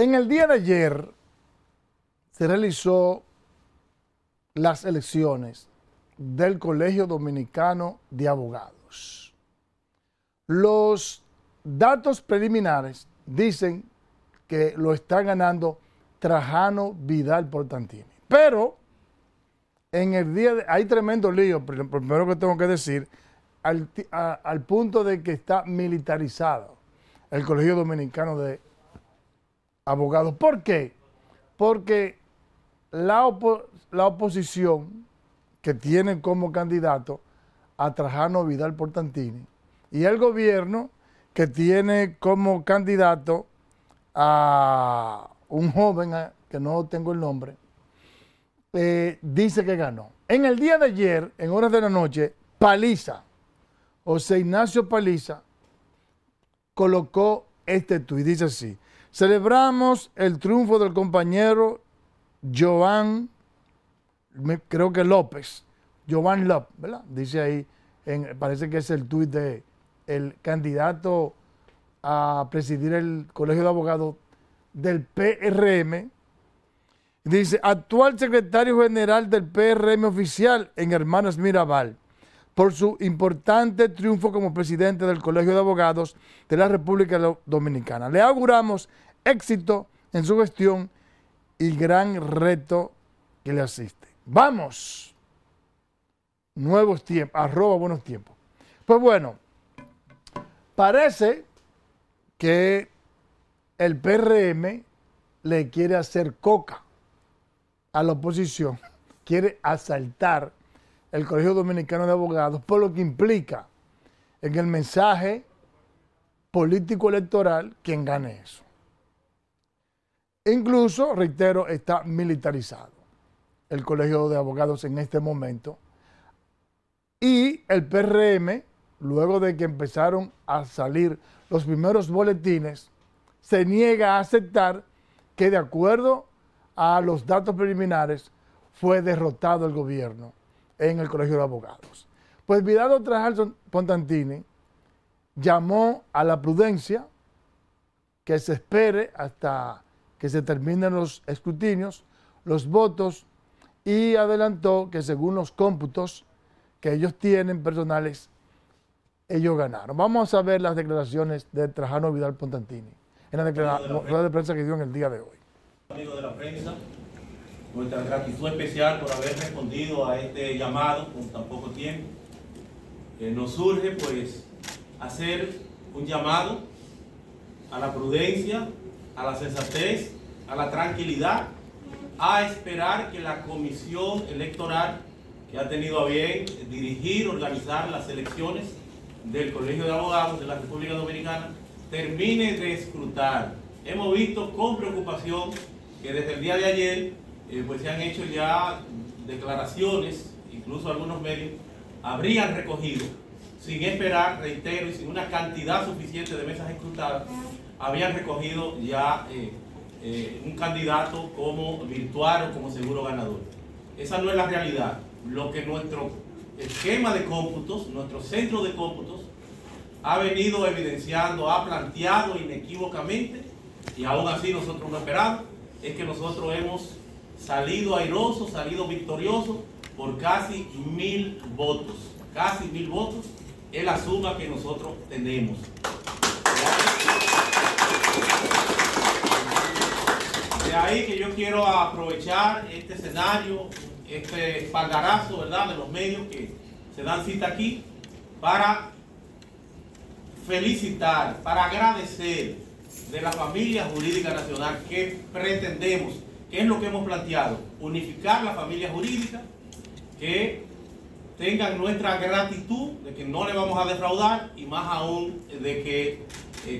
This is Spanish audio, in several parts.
En el día de ayer se realizó las elecciones del Colegio Dominicano de Abogados. Los datos preliminares dicen que lo está ganando Trajano Vidal Potentini. Pero en el día de, hay tremendo lío, primero que tengo que decir, al punto de que está militarizado el Colegio Dominicano de Abogados. ¿Por qué? Porque la oposición que tienen como candidato a Trajano Vidal Potentini y el gobierno que tiene como candidato a un joven, que no tengo el nombre, dice que ganó. En el día de ayer, en horas de la noche, Paliza, José Ignacio Paliza, colocó este tuit, dice así: celebramos el triunfo del compañero Joan López, ¿verdad? Dice ahí, parece que es el tuit del candidato a presidir el Colegio de Abogados del PRM. Dice, actual secretario general del PRM oficial en Hermanas Mirabal, por su importante triunfo como presidente del Colegio de Abogados de la República Dominicana. Le auguramos éxito en su gestión y gran reto que le asiste. ¡Vamos! Nuevos tiempos, @buenostiempos. Pues bueno, parece que el PRM le quiere hacer coca a la oposición, quiere asaltar el Colegio Dominicano de Abogados, por lo que implica en el mensaje político-electoral quien gane eso. Incluso, reitero, está militarizado el Colegio de Abogados en este momento, y el PRM, luego de que empezaron a salir los primeros boletines, se niega a aceptar que, de acuerdo a los datos preliminares, fue derrotado el gobierno en el Colegio de Abogados. Pues Vidal Trajano Potentini llamó a la prudencia, que se espere hasta que se terminen los escrutinios, los votos, y adelantó que según los cómputos que ellos tienen personales, ellos ganaron. Vamos a ver las declaraciones de Trajano Vidal Potentini en la rueda de prensa que dio en el día de hoy. Amigos de la prensa, nuestra gratitud especial por haber respondido a este llamado con tan poco tiempo. Nos surge pues hacer un llamado a la prudencia, a la sensatez, a la tranquilidad, a esperar que la comisión electoral que ha tenido a bien dirigir, organizar las elecciones del Colegio de Abogados de la República Dominicana termine de escrutar. Hemos visto con preocupación que desde el día de ayer pues se han hecho ya declaraciones, incluso algunos medios habrían recogido, sin esperar, reitero, y sin una cantidad suficiente de mesas escrutadas, habían recogido ya un candidato como virtual o como seguro ganador. Esa no es la realidad. Lo que nuestro esquema de cómputos, nuestro centro de cómputos, ha venido evidenciando, ha planteado inequívocamente, y aún así nosotros no esperamos, es que nosotros hemos salido airoso, salido victorioso por casi 1000 votos. Casi 1000 votos es la suma que nosotros tenemos. De ahí que yo quiero aprovechar este escenario, este espaldarazo, ¿verdad?, de los medios que se dan cita aquí, para felicitar, para agradecer de la familia jurídica nacional que pretendemos, que es lo que hemos planteado, unificar la familia jurídica, que tengan nuestra gratitud de que no le vamos a defraudar, y más aún de que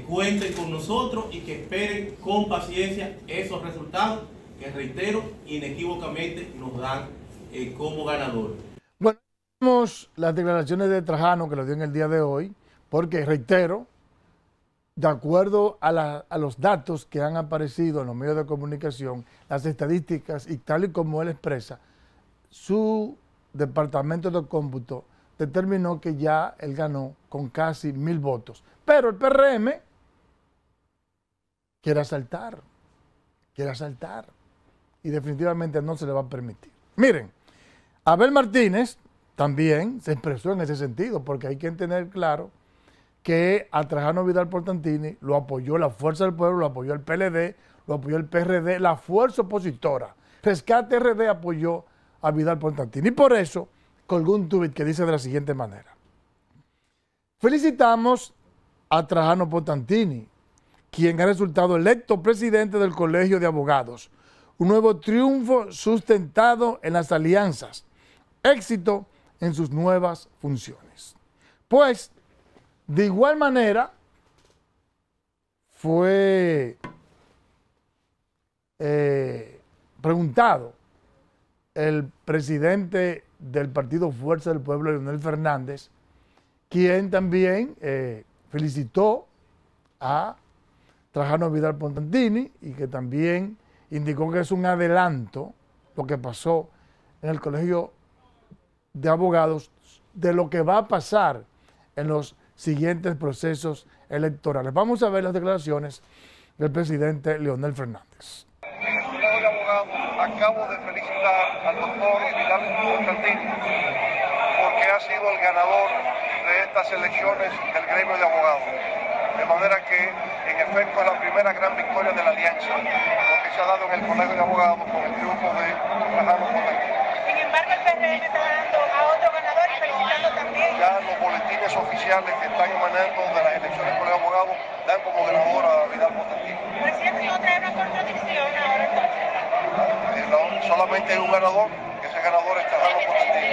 cuenten con nosotros y que esperen con paciencia esos resultados que, reitero, inequívocamente nos dan como ganador. Bueno, vemos las declaraciones de Trajano que lo dio en el día de hoy, porque, reitero, de acuerdo a los datos que han aparecido en los medios de comunicación, las estadísticas y tal y como él expresa, su departamento de cómputo determinó que ya él ganó con casi 1000 votos. Pero el PRM quiere asaltar quiere asaltar. Y definitivamente no se le va a permitir. Miren, Abel Martínez también se expresó en ese sentido, porque hay que tener claro que a Trajano Vidal Potentini lo apoyó la Fuerza del Pueblo, lo apoyó el PLD, lo apoyó el PRD, la fuerza opositora. Rescate RD apoyó a Vidal Potentini. Y por eso colgó un tuit que dice de la siguiente manera: felicitamos a Trajano Potentini, quien ha resultado electo presidente del Colegio de Abogados. Un nuevo triunfo sustentado en las alianzas. Éxito en sus nuevas funciones. Pues, de igual manera, fue preguntado el presidente del partido Fuerza del Pueblo, Leonel Fernández, quien también felicitó a Trajano Vidal Potentini y que también indicó que es un adelanto lo que pasó en el Colegio de Abogados de lo que va a pasar en los siguientes procesos electorales. Vamos a ver las declaraciones del presidente Leonel Fernández. Señor abogado, acabo de felicitar al doctor Vidal Potentini porque ha sido el ganador de estas elecciones del gremio de abogados. De manera que, en efecto, es la primera gran victoria de la alianza, lo que se ha dado en el Colegio de Abogados con el triunfo de Trajano Potentini. Sin embargo, el PRM está ganando a otro ganador y felicitando también. Ya los boletines oficiales que están emanando de las elecciones del Colegio de Abogados dan como ganador a Vidal Potentini. Presidente, ¿no trae una contradicción ahora entonces? No, solamente hay un ganador, que ese ganador es Trajano Potentini.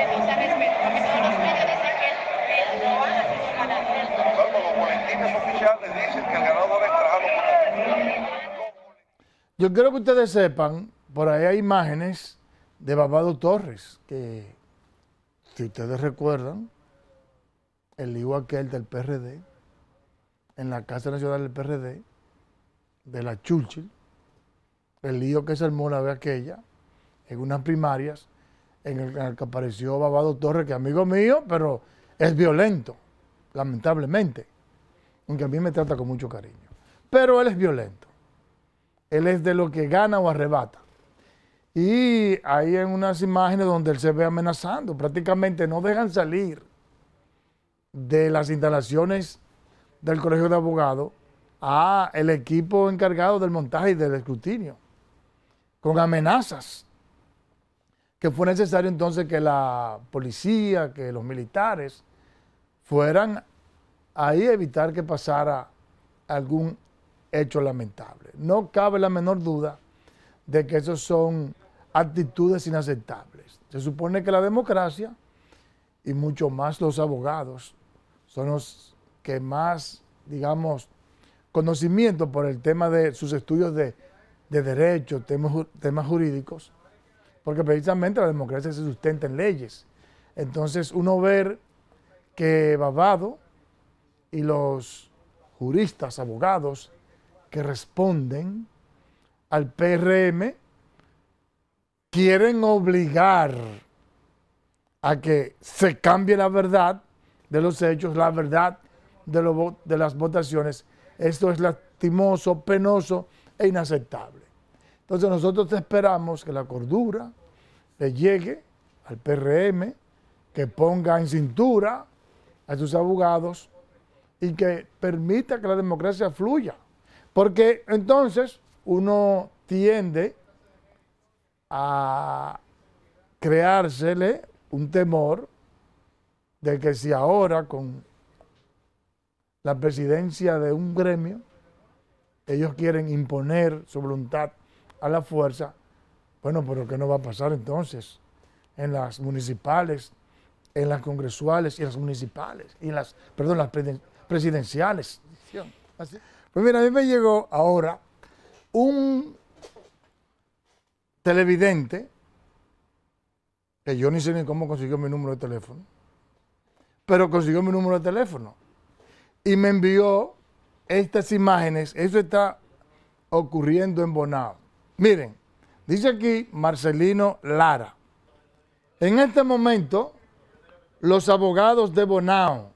Yo quiero que ustedes sepan, por ahí hay imágenes de Babado Torres, que si ustedes recuerdan, el lío aquel del PRD, en la Casa Nacional del PRD, de la Churchill, el lío que se armó la vez aquella, en unas primarias, en el que apareció Babado Torres, que es amigo mío, pero es violento, lamentablemente, aunque a mí me trata con mucho cariño. Pero él es violento. Él es de lo que gana o arrebata. Y hay unas imágenes donde él se ve amenazando. Prácticamente no dejan salir de las instalaciones del Colegio de Abogados a el equipo encargado del montaje y del escrutinio, con amenazas. Que fue necesario entonces que la policía, que los militares fueran ahí evitar que pasara algún hecho lamentable. No cabe la menor duda de que esas son actitudes inaceptables. Se supone que la democracia, y mucho más los abogados, son los que más, digamos, conocimiento por el tema de sus estudios de derecho, temas jurídicos, porque precisamente la democracia se sustenta en leyes. Entonces, uno ver que Babado y los juristas, abogados, que responden al PRM, quieren obligar a que se cambie la verdad de los hechos, la verdad de las votaciones. Esto es lastimoso, penoso e inaceptable. Entonces nosotros esperamos que la cordura le llegue al PRM, que ponga en cintura a sus abogados, y que permita que la democracia fluya. Porque entonces uno tiende a creársele un temor de que si ahora con la presidencia de un gremio ellos quieren imponer su voluntad a la fuerza, bueno, pero ¿qué no va a pasar entonces en las municipales, en las congresuales y las municipales, y en las, perdón, las presidenciales? Pues mira, a mí me llegó ahora un televidente, que yo ni sé ni cómo consiguió mi número de teléfono, pero consiguió mi número de teléfono y me envió estas imágenes. Eso está ocurriendo en Bonao. Miren, dice aquí Marcelino Lara: en este momento los abogados de Bonao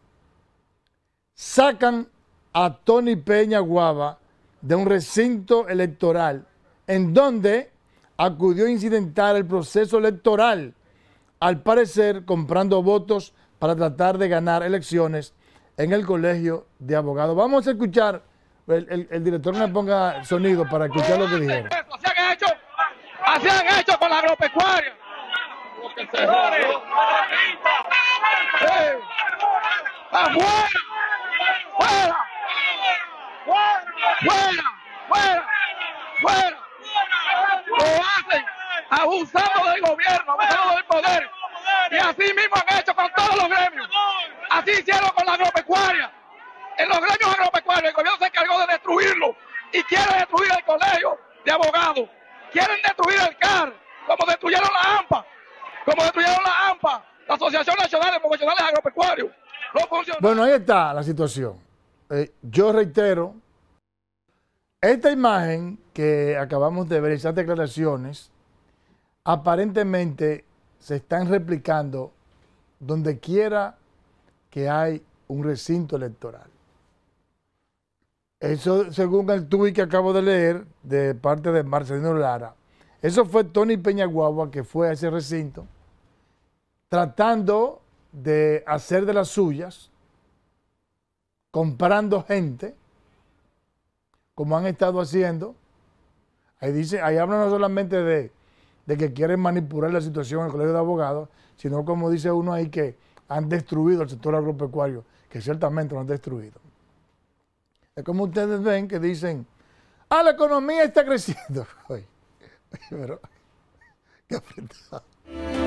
sacan a Tony Peña Guaba de un recinto electoral en donde acudió a incidentar el proceso electoral, al parecer comprando votos para tratar de ganar elecciones en el Colegio de Abogados. Vamos a escuchar, el director me ponga sonido para escuchar lo que dijeron. Así han hecho con la agropecuaria. ¡Afuera! ¡Fuera! ¡Fuera! ¡Fuera! ¡Fuera! ¡Fuera! Lo hacen abusando del gobierno, abusando del poder. Y así mismo han hecho con todos los gremios. Así hicieron con la agropecuaria. En los gremios agropecuarios el gobierno se encargó de destruirlo y quiere destruir el Colegio de Abogados. Quieren destruir el CAR, como destruyeron la AMPA, la Asociación Nacional de Profesionales Agropecuarios. Bueno, ahí está la situación. Yo reitero, esta imagen que acabamos de ver, esas declaraciones, aparentemente se están replicando donde quiera que hay un recinto electoral. Eso, según el tuit que acabo de leer de parte de Marcelino Lara, eso fue Tony Peña Guaba que fue a ese recinto tratando de hacer de las suyas, comprando gente, como han estado haciendo. Ahí dice, ahí hablan no solamente de que quieren manipular la situación en el Colegio de Abogados, sino como dice uno ahí que han destruido el sector agropecuario, que ciertamente lo han destruido. Es como ustedes ven que dicen, ah, la economía está creciendo. Oye, pero qué apretado.